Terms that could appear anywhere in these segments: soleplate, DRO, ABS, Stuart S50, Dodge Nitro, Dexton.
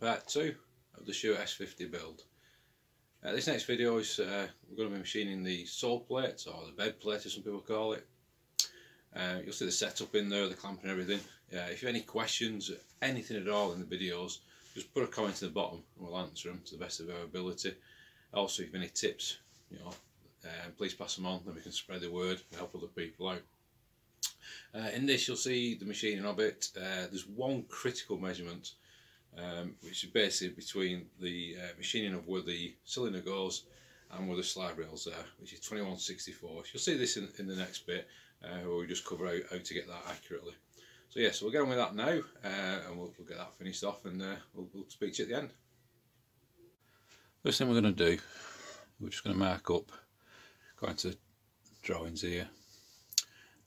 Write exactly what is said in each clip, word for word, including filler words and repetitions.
part two of the Stuart S fifty build. Uh, this next video is uh, we're going to be machining the sole plate, or the bed plate as some people call it. Uh, you'll see the setup in there, the clamp and everything. Uh, if you have any questions, anything at all in the videos, just put a comment in the bottom and we'll answer them to the best of our ability. Also, if you have any tips, you know, uh, please pass them on, then we can spread the word and help other people out. Uh, in this you'll see the machining of it. Uh, there's one critical measurement um, which is basically between the uh, machining of where the cylinder goes and where the slide rails are, which is twenty-one sixty-four. You'll see this in, in the next bit uh, where we just cover out how to get that accurately. So yeah, so we'll get on with that now uh, and we'll, we'll get that finished off, and uh, we'll, we'll speak to you at the end. First thing we're going to do, we're just going to mark up, according to the drawings here,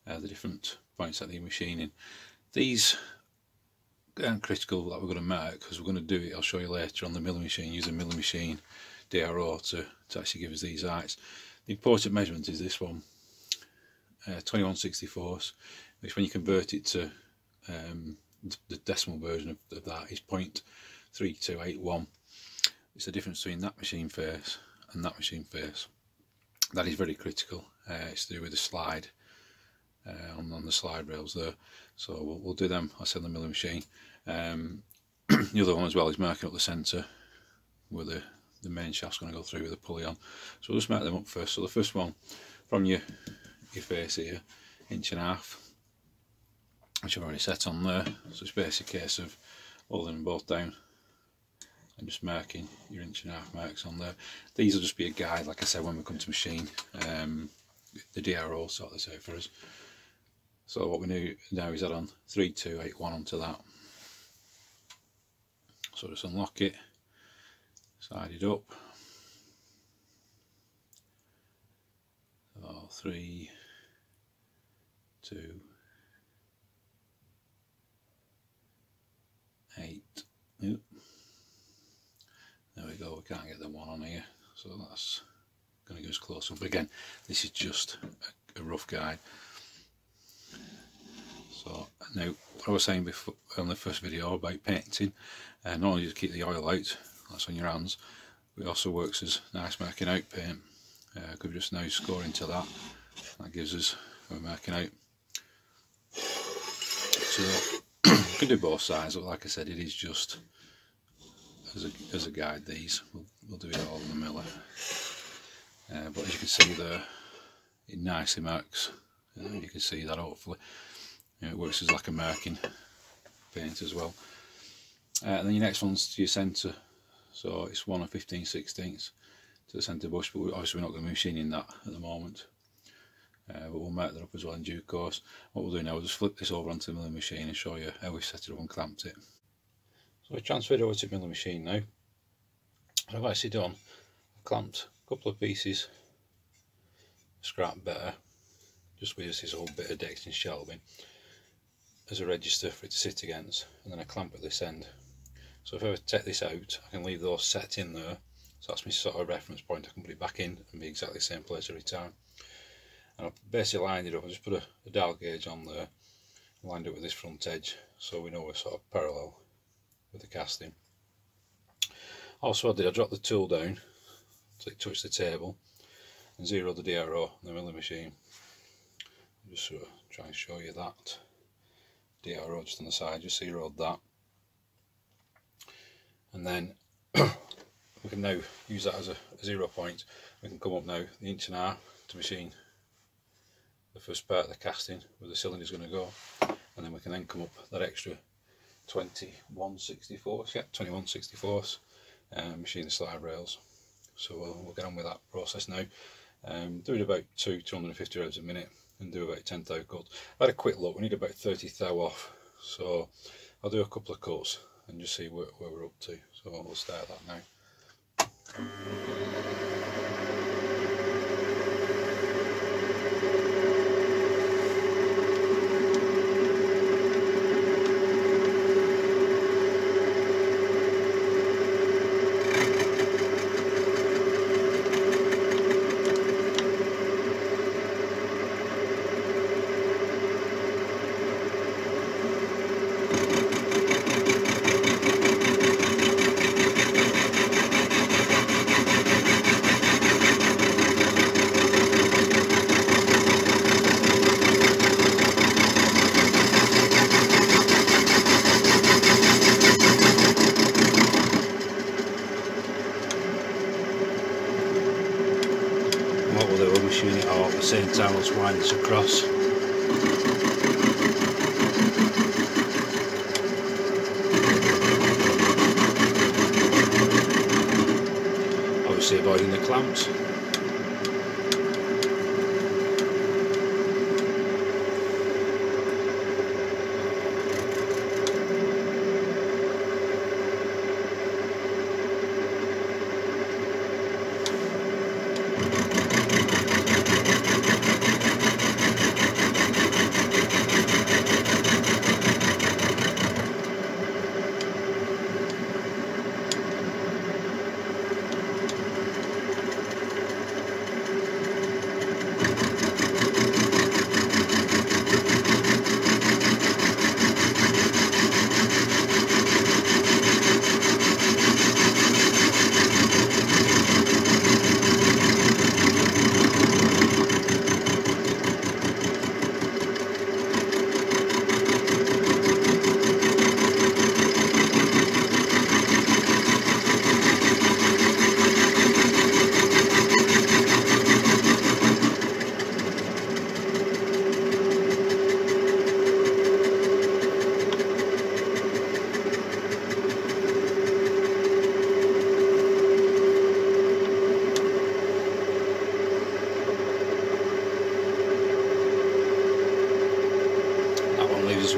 Uh, the different points that they're machining. These aren't critical that we're going to mark, because we're going to do it, I'll show you later, on the milling machine, using milling machine D R O to, to actually give us these heights. The important measurement is this one, uh, twenty-one sixty-fourths, which when you convert it to um, the decimal version of, of that is zero point three two eight one. It's the difference between that machine face and that machine face. That is very critical. Uh, it's to do with the slide. Uh, on, on the slide rails there, so we'll, we'll do them. I'll send the milling machine. Um, the other one as well is marking up the centre where the, the main shaft's going to go through with the pulley on. So we'll just mark them up first. So the first one from your, your face here, inch and a half, which I've already set on there. So it's basically a case of holding them both down and just marking your inch and a half marks on there. These will just be a guide, like I said, when we come to machine. Um, the D R O sort this out for us. So what we do now is add on three two eight one onto that. So just unlock it, side it up. So three, two, eight. Oop. There we go. We can't get the one on here, so that's going to go as close up. But again, this is just a, a rough guide. So now, what I was saying before on the first video about painting, uh, not only does it keep the oil out, that's on your hands, but it also works as nice marking out paint. Uh, could just now score into that, that gives us a marking out. So you can do both sides, but like I said, it is just as a, as a guide. These we'll, we'll do it all in the miller, uh, but as you can see there, it nicely marks. Uh, you can see that hopefully. It works as like a marking paint as well. Uh, and then your next one's to your centre, so it's one and fifteen sixteenths to the centre bush, but obviously we're not going to be machining that at the moment. Uh, but we'll mark that up as well in due course. What we'll do now is just flip this over onto the milling machine and show you how we set it up and clamped it. So I transferred over to the milling machine now. What I've actually done, I've clamped a couple of pieces of scrap better, just with this old bit of Dexton shelving as a register for it to sit against, and then a clamp at this end. So if I take this out, I can leave those set in there, so that's my sort of reference point. I can put it back in and be exactly the same place every time. And I've basically lined it up. I just put a, a dial gauge on there, lined it with this front edge, so we know we're sort of parallel with the casting. Also I did, I dropped the tool down so it touched the table, and zeroed the D R O on the milling machine. I'll just sort of try and show you that. D R O just on the side, just zeroed that, and then we can now use that as a, a zero point. We can come up now the inch and a half to machine the first part of the casting where the cylinder is going to go, and then we can then come up that extra twenty-one sixty-fourths, yeah, twenty-one sixty-fourths, and machine the slide rails. So we'll, we'll get on with that process now. Um, do it about two two hundred and fifty revs a minute. And do about ten thou cuts. I had a quick look, we need about thirty thou off, so I'll do a couple of cuts and just see where, where we're up to. So we'll start that now. model that we're wishing it out at the same time as winding us across. Obviously avoiding the clamps.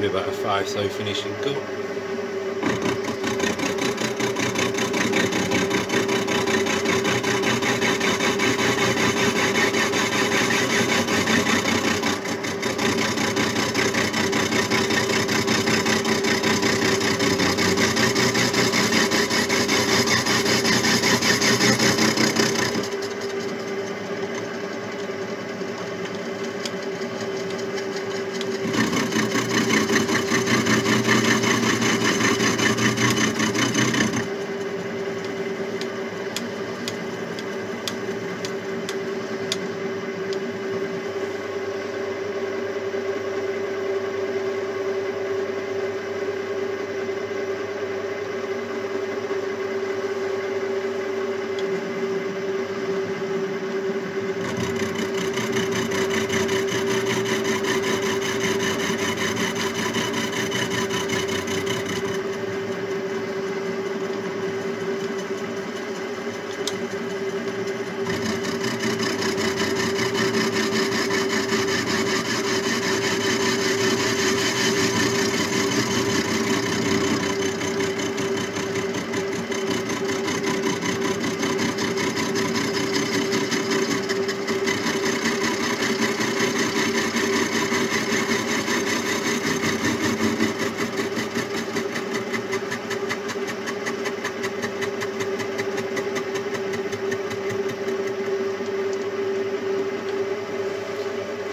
Be about a five thou finishing cut.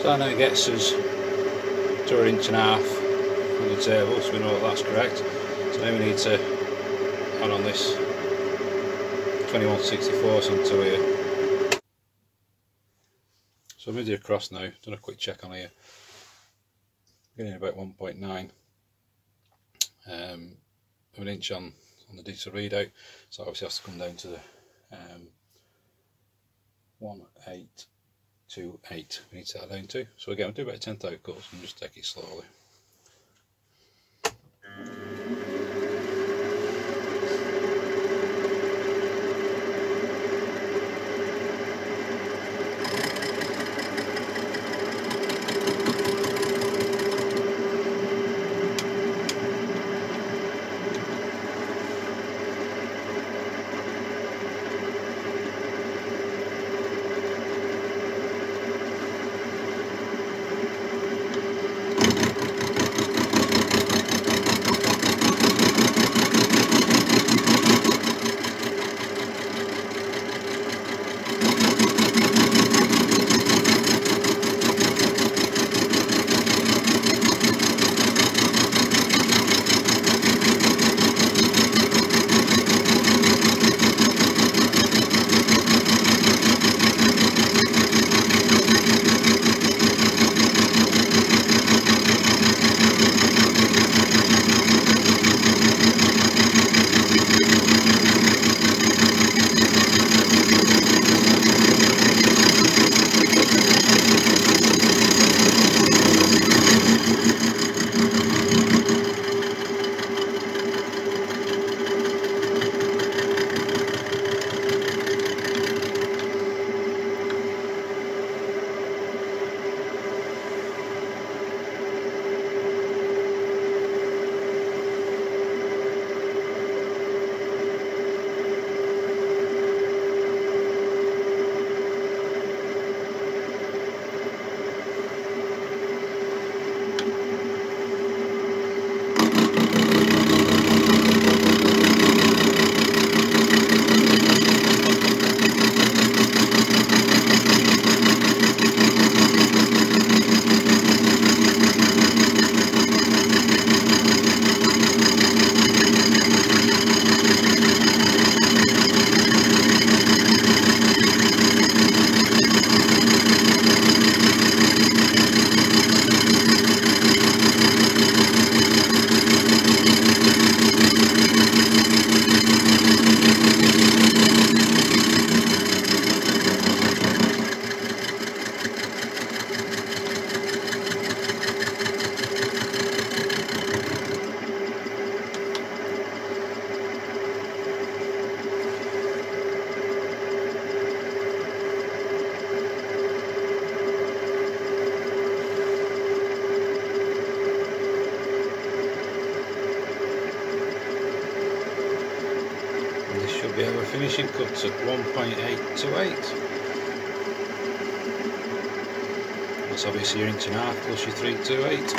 So now it gets us to an inch and a half on the table, so we know that's correct. So now we need to add on this twenty-one sixty-fourths onto here. So I've moved it across now, done a quick check on here. Getting about one point nine. Um, an inch on, on the digital readout, so obviously it has to come down to the um, one eight two eight we need to set that down to. So again, we'll do about ten thou cuts and just take it slowly. Thank you. finishing cuts at one point eight two eight. That's obviously your inch and a half plus your three two eight.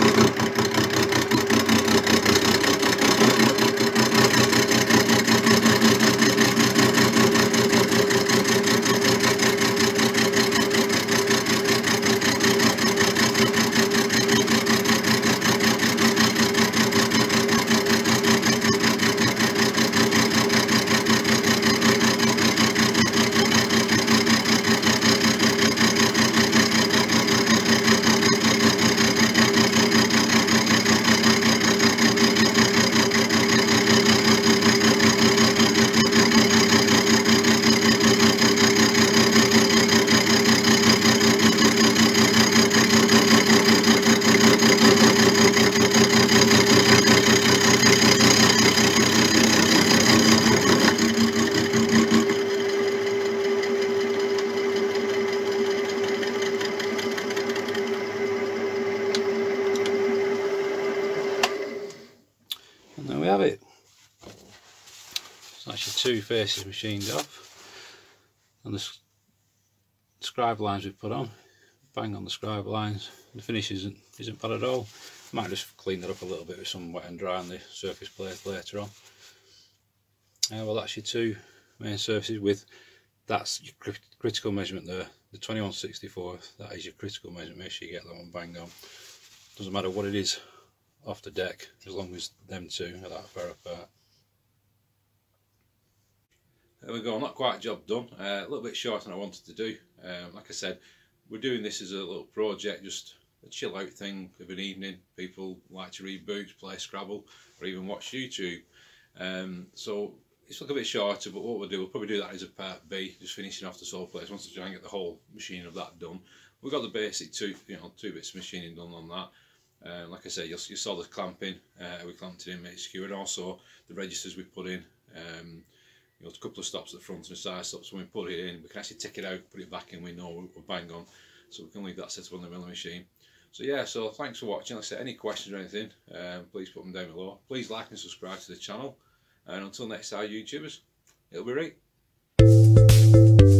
It. So that's your two faces machined off, and the scribe lines we've put on, bang on the scribe lines. The finish isn't, isn't bad at all. Might just clean that up a little bit with some wet and dry on the surface plate later on. Uh, well, that's your two main surfaces with, that's your crit critical measurement there, the twenty-one sixty-four, that is your critical measurement. Make sure you get that one bang on. Doesn't matter what it is off the deck, as long as them two are that far apart. There we go, not quite job done, uh, a little bit shorter than I wanted to do. Um, like I said, we're doing this as a little project, just a chill out thing of an evening. People like to read books, play Scrabble, or even watch YouTube. Um, so it's a little bit shorter, but what we'll do, we'll probably do that as a part B, just finishing off the sole plates. Once I try and get the whole machine of that done, we've got the basic two, you know, two bits of machining done on that. Uh, like I say, you, you saw the clamping, uh, we clamped it in H Q, and also the registers we put in, um, you know, a couple of stops at the front and side stops. When we put it in, we can actually take it out, put it back in, we know we're bang on, so we can leave that set up on the milling machine. So yeah, so thanks for watching. Like I said, any questions or anything, um, please put them down below. Please like and subscribe to the channel, and until next time YouTubers, it'll be right.